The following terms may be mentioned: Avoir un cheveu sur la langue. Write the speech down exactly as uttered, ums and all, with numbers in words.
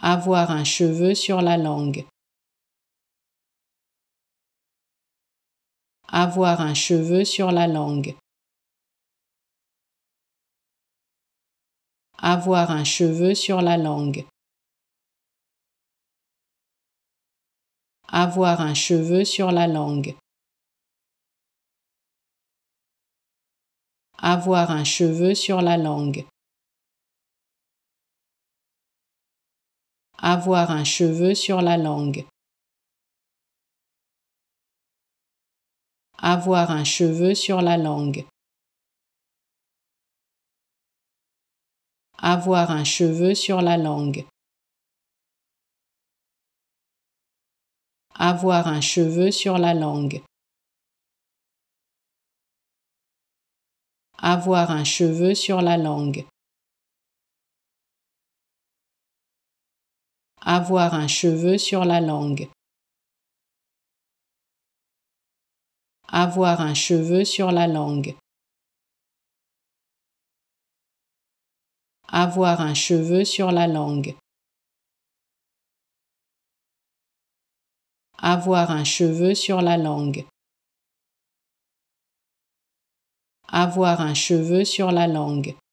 Avoir un cheveu sur la langue. Avoir un cheveu sur la langue. Avoir un cheveu sur la langue. Avoir un cheveu sur la langue. Avoir un cheveu sur la langue. Avoir un cheveu sur la langue. Avoir un cheveu sur la langue. Avoir un cheveu sur la langue. Avoir un cheveu sur la langue. Avoir un cheveu sur la langue. Avoir un cheveu sur la langue. Avoir un cheveu sur la langue. Avoir un cheveu sur la langue. Avoir un cheveu sur la langue. Avoir un cheveu sur la langue.